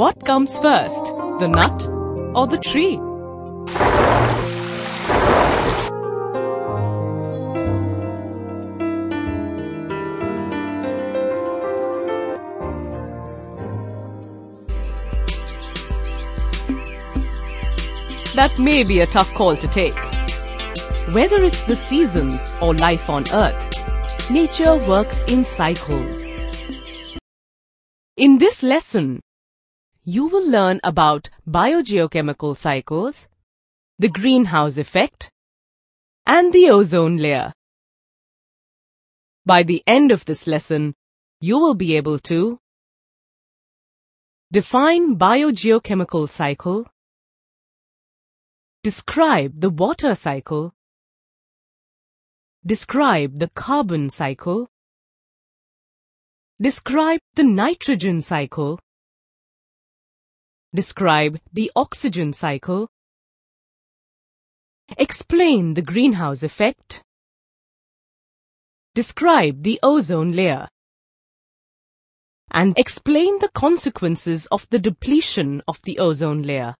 What comes first, the nut or the tree? That may be a tough call to take. Whether it's the seasons or life on Earth, nature works in cycles. In this lesson, you will learn about biogeochemical cycles, the greenhouse effect, and the ozone layer. By the end of this lesson, you will be able to define biogeochemical cycle, describe the water cycle, describe the carbon cycle, describe the nitrogen cycle, describe the oxygen cycle, explain the greenhouse effect, describe the ozone layer, and explain the consequences of the depletion of the ozone layer.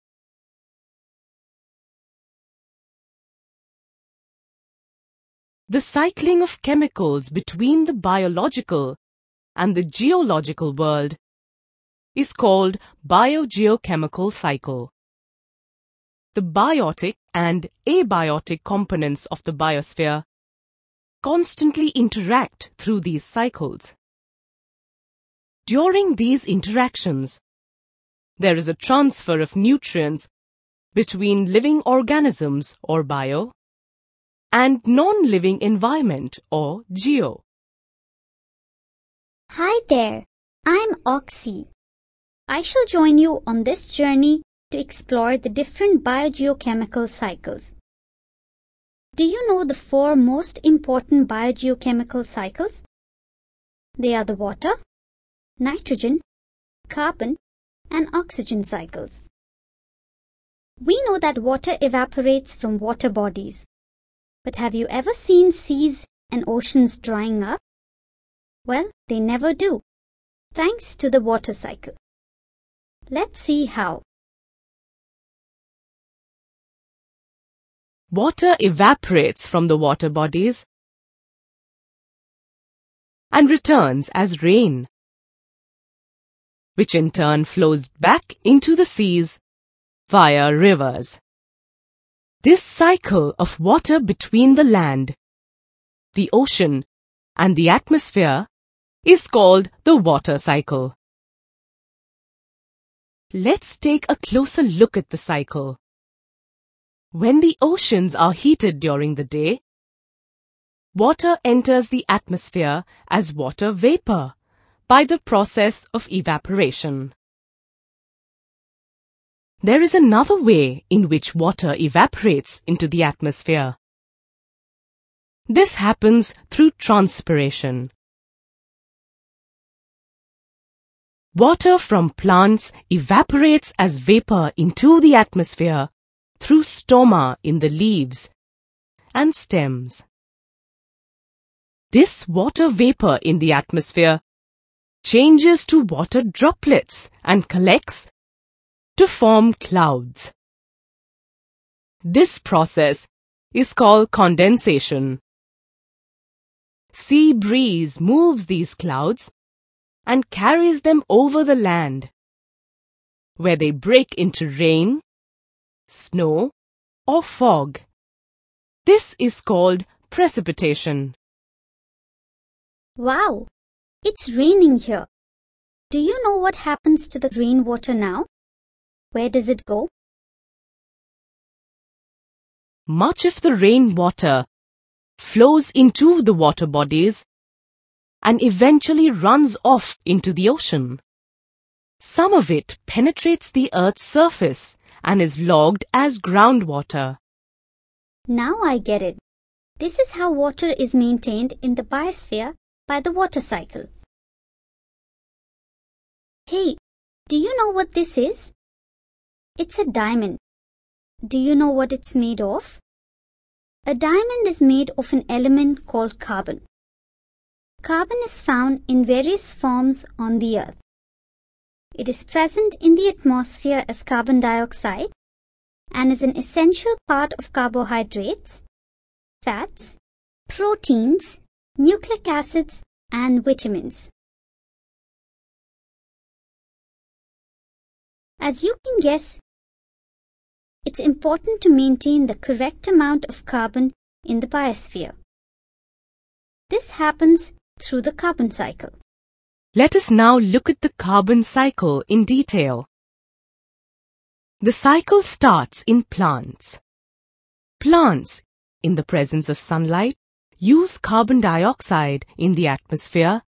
The cycling of chemicals between the biological and the geological world is called biogeochemical cycle. The biotic and abiotic components of the biosphere constantly interact through these cycles. During these interactions, there is a transfer of nutrients between living organisms or bio and non-living environment or geo. Hi there, I'm Oxy. I shall join you on this journey to explore the different biogeochemical cycles. Do you know the four most important biogeochemical cycles? They are the water, nitrogen, carbon, and oxygen cycles. We know that water evaporates from water bodies. But have you ever seen seas and oceans drying up? Well, they never do, thanks to the water cycle. Let's see how. Water evaporates from the water bodies and returns as rain, which in turn flows back into the seas via rivers. This cycle of water between the land, the ocean, and the atmosphere is called the water cycle. Let's take a closer look at the cycle. When the oceans are heated during the day, water enters the atmosphere as water vapor by the process of evaporation. There is another way in which water evaporates into the atmosphere. This happens through transpiration. Water from plants evaporates as vapor into the atmosphere through stoma in the leaves and stems. This water vapor in the atmosphere changes to water droplets and collects to form clouds. This process is called condensation. Sea breeze moves these clouds and carries them over the land, where they break into rain, snow, or fog. This is called precipitation. Wow! It's raining here. Do you know what happens to the rainwater now? Where does it go? Much of the rainwater flows into the water bodies and eventually runs off into the ocean. Some of it penetrates the Earth's surface and is logged as groundwater. Now I get it. This is how water is maintained in the biosphere by the water cycle. Hey, do you know what this is? It's a diamond. Do you know what it's made of? A diamond is made of an element called carbon. Carbon is found in various forms on the Earth. It is present in the atmosphere as carbon dioxide and is an essential part of carbohydrates, fats, proteins, nucleic acids, and vitamins. As you can guess, it's important to maintain the correct amount of carbon in the biosphere. This happens through the carbon cycle. Let us now look at the carbon cycle in detail. The cycle starts in plants. Plants, in the presence of sunlight, use carbon dioxide in the atmosphere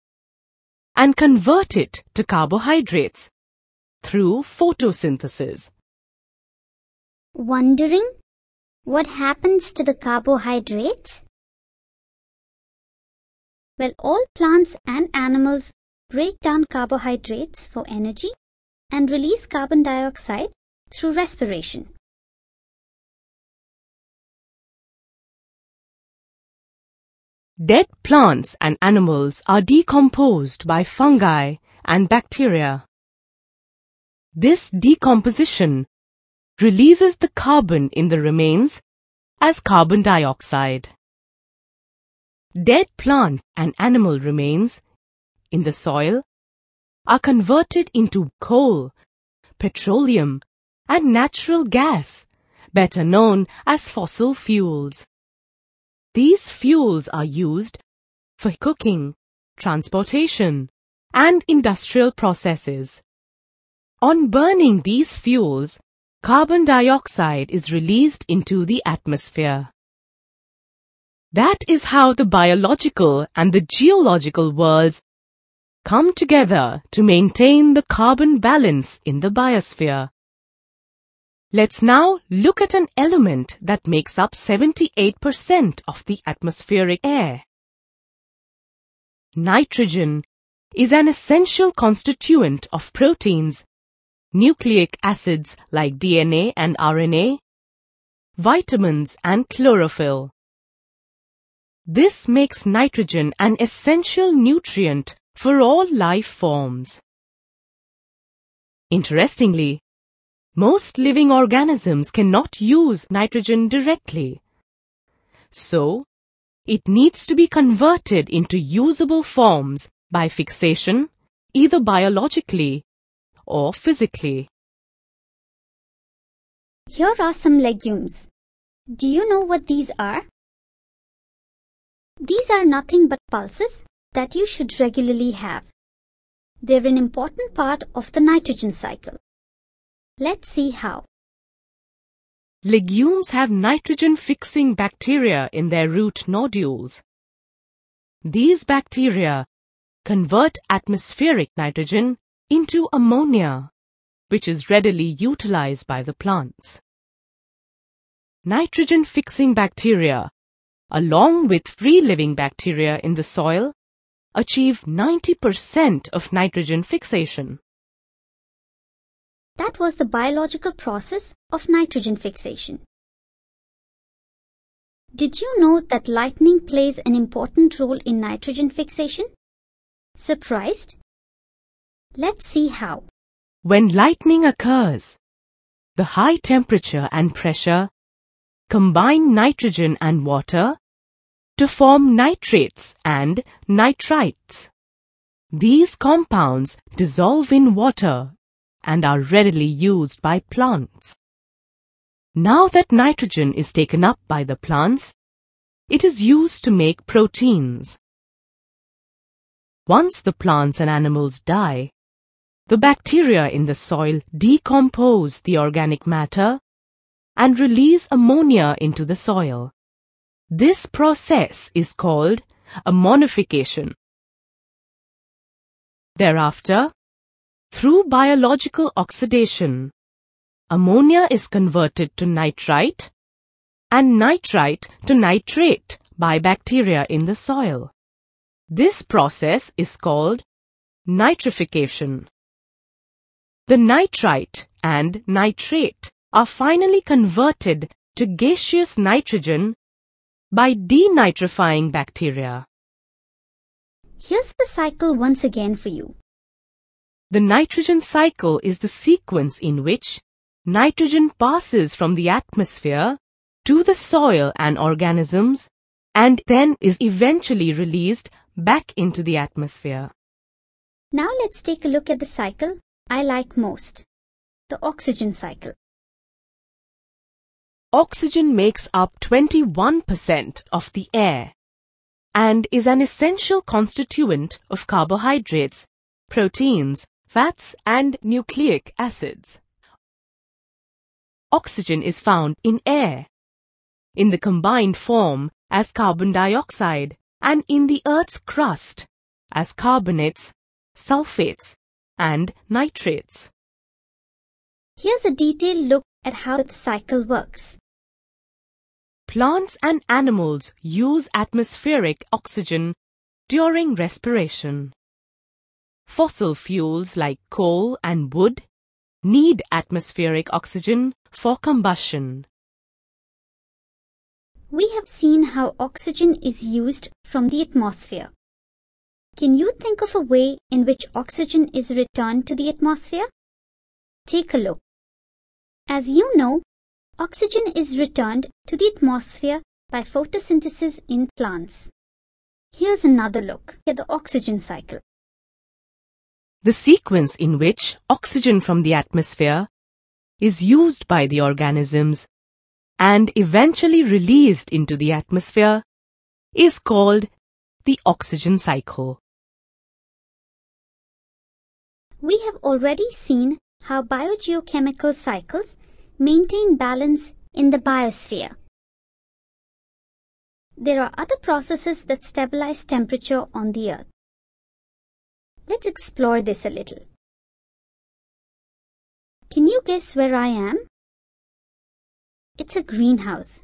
and convert it to carbohydrates through photosynthesis. Wondering what happens to the carbohydrates? Well, all plants and animals break down carbohydrates for energy and release carbon dioxide through respiration. Dead plants and animals are decomposed by fungi and bacteria. This decomposition releases the carbon in the remains as carbon dioxide. Dead plant and animal remains in the soil are converted into coal, petroleum, and natural gas, better known as fossil fuels. These fuels are used for cooking, transportation, and industrial processes. On burning these fuels, carbon dioxide is released into the atmosphere. That is how the biological and the geological worlds come together to maintain the carbon balance in the biosphere. Let's now look at an element that makes up 78% of the atmospheric air. Nitrogen is an essential constituent of proteins, nucleic acids like DNA and RNA, vitamins and chlorophyll. This makes nitrogen an essential nutrient for all life forms. Interestingly, most living organisms cannot use nitrogen directly, so it needs to be converted into usable forms by fixation, either biologically or physically. Here are some legumes. Do you know what these are? These are nothing but pulses that you should regularly have. They're an important part of the nitrogen cycle. Let's see how. Legumes have nitrogen-fixing bacteria in their root nodules. These bacteria convert atmospheric nitrogen into ammonia, which is readily utilized by the plants. Nitrogen-fixing bacteria, along with free-living bacteria in the soil, achieve 90% of nitrogen fixation. That was the biological process of nitrogen fixation. Did you know that lightning plays an important role in nitrogen fixation? Surprised? Let's see how. When lightning occurs, the high temperature and pressure combine nitrogen and water to form nitrates and nitrites. These compounds dissolve in water and are readily used by plants. Now that nitrogen is taken up by the plants, it is used to make proteins. Once the plants and animals die, the bacteria in the soil decompose the organic matter and release ammonia into the soil. This process is called ammonification. Thereafter, through biological oxidation, ammonia is converted to nitrite and nitrite to nitrate by bacteria in the soil. This process is called nitrification. The nitrite and nitrate are finally converted to gaseous nitrogen by denitrifying bacteria. Here's the cycle once again for you. The nitrogen cycle is the sequence in which nitrogen passes from the atmosphere to the soil and organisms and then is eventually released back into the atmosphere. Now let's take a look at the cycle I like most, the oxygen cycle. Oxygen makes up 21% of the air and is an essential constituent of carbohydrates, proteins, fats and nucleic acids. Oxygen is found in air, in the combined form as carbon dioxide, and in the Earth's crust as carbonates, sulfates and nitrates. Here's a detailed look at how the cycle works. Plants and animals use atmospheric oxygen during respiration. Fossil fuels like coal and wood need atmospheric oxygen for combustion. We have seen how oxygen is used from the atmosphere. Can you think of a way in which oxygen is returned to the atmosphere? Take a look. As you know, oxygen is returned to the atmosphere by photosynthesis in plants. Here's another look at the oxygen cycle. The sequence in which oxygen from the atmosphere is used by the organisms and eventually released into the atmosphere is called the oxygen cycle. We have already seen how biogeochemical cycles maintain balance in the biosphere. There are other processes that stabilize temperature on the Earth. Let's explore this a little. Can you guess where I am? It's a greenhouse.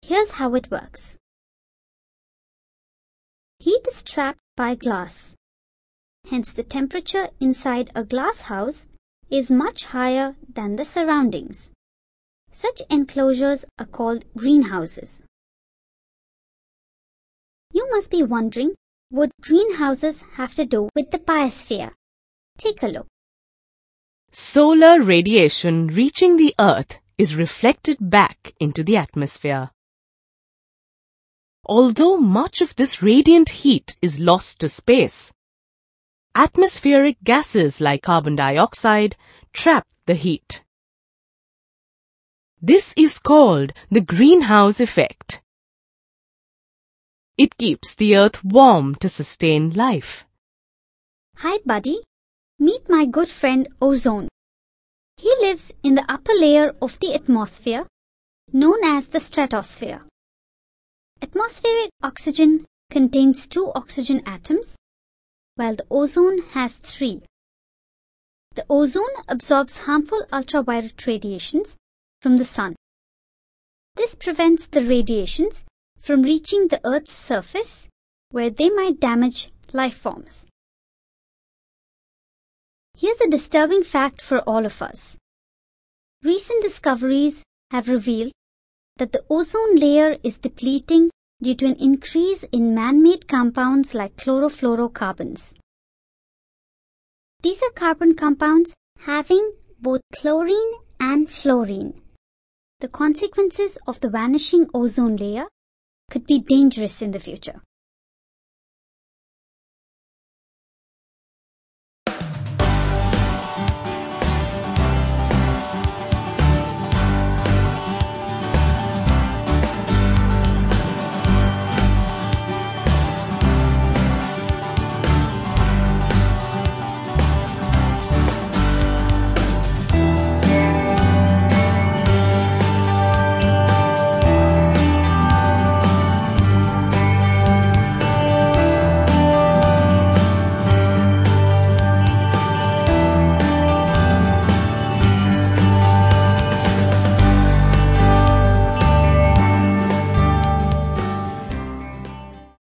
Here's how it works. Heat is trapped by glass. Hence, the temperature inside a glass house is much higher than the surroundings. Such enclosures are called greenhouses. You must be wondering, what greenhouses have to do with the biosphere? Take a look. Solar radiation reaching the Earth is reflected back into the atmosphere. Although much of this radiant heat is lost to space, atmospheric gases like carbon dioxide trap the heat. This is called the greenhouse effect. It keeps the Earth warm to sustain life. Hi buddy, meet my good friend ozone. He lives in the upper layer of the atmosphere, known as the stratosphere. Atmospheric oxygen contains 2 oxygen atoms, while the ozone has 3. The ozone absorbs harmful ultraviolet radiations from the sun. This prevents the radiations from reaching the Earth's surface, where they might damage life forms. Here's a disturbing fact for all of us. Recent discoveries have revealed that the ozone layer is depleting due to an increase in man-made compounds like chlorofluorocarbons. These are carbon compounds having both chlorine and fluorine. The consequences of the vanishing ozone layer could be dangerous in the future.